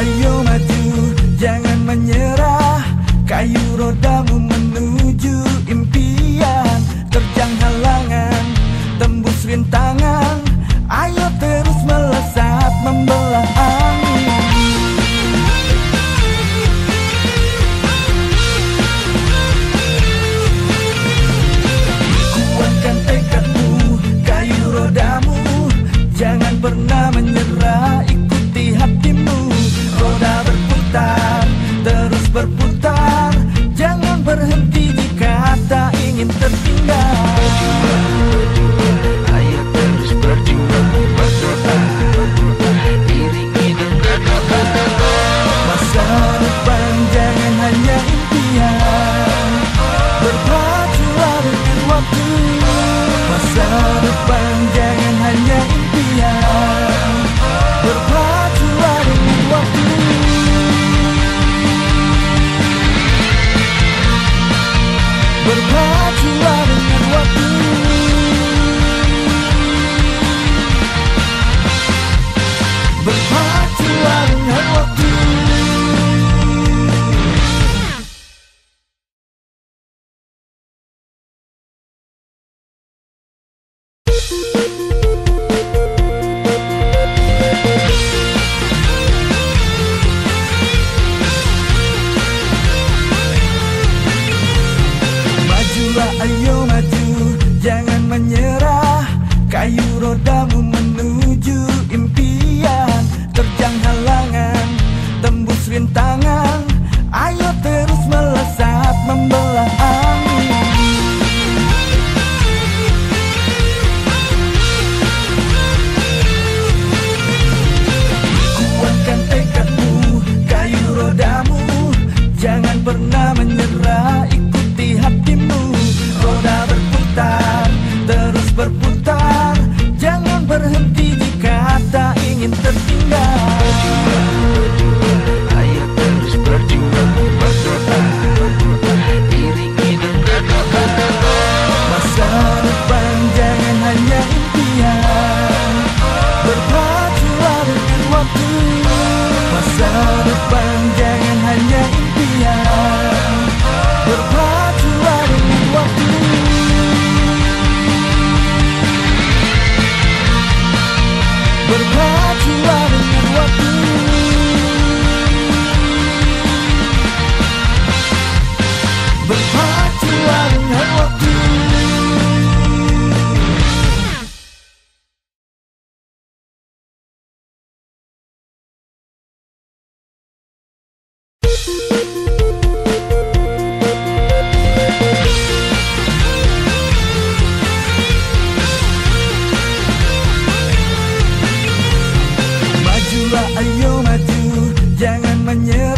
Ayo maju, jangan menyerah. Kayu rodamu menuju impian. Terjang halangan, tembus rintangan. Ayo terus melesat, membelah angin. Kuatkan tekadmu, kayu rodamu. Jangan pernah menyerah, ikuti hatimu. Roda berputar, terus berputar. Jangan berhenti jika tak ingin tertinggal. Ayo terus berjuang, berdoa. Diri kita kekal. Masa depan jangan hanya impian. Berbajulah dengan waktu. Masa depan jangan hanya impian. Berbajulah dengan waktu. Berbajulah dengan waktu. Berbajulah dengan waktu. Ayo maju, jangan menyerah. Kayu rodamu menuju impian. Terjang halangan, tembus rintangan. Ayo terus melesat, membelah angin. Kuatkan tekadmu, kayu rodamu. Jangan pernah menyerah, ikuti hatimu. Roda berputar, terus berputar. Jangan berhenti jika tak ingin tertinggal. Ayo terus berjuang, berdoa. Diri kita kekal. Masa depan jangan hanya impian. Berbajulah dengan waktu. Masa depan jangan hanya impian. Berbajulah dengan waktu. Berbajulah dengan waktu. Berbajulah dengan waktu. Ayo maju, jangan menyerah.